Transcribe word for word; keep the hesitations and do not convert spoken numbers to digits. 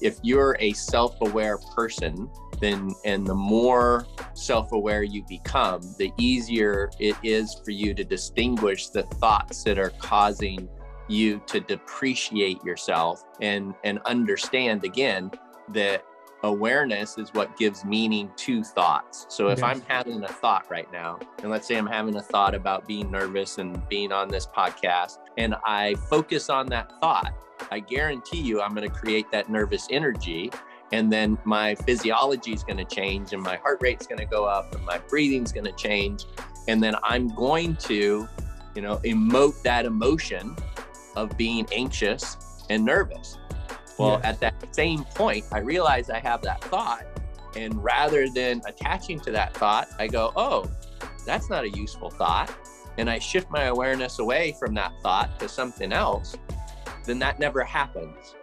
if you're a self-aware person, then, and the more self-aware you become, the easier it is for you to distinguish the thoughts that are causing you to depreciate yourself, and, and understand again that awareness is what gives meaning to thoughts. So if yes. I'm having a thought right now, and let's say I'm having a thought about being nervous and being on this podcast, and I focus on that thought, I guarantee you I'm going to create that nervous energy. And then my physiology is going to change, and my heart rate's going to go up, and my breathing's going to change. And then I'm going to, you know, emote that emotion of being anxious and nervous. Well, yeah. At that same point, I realize I have that thought. And rather than attaching to that thought, I go, oh, that's not a useful thought. And I shift my awareness away from that thought to something else. Then that never happens.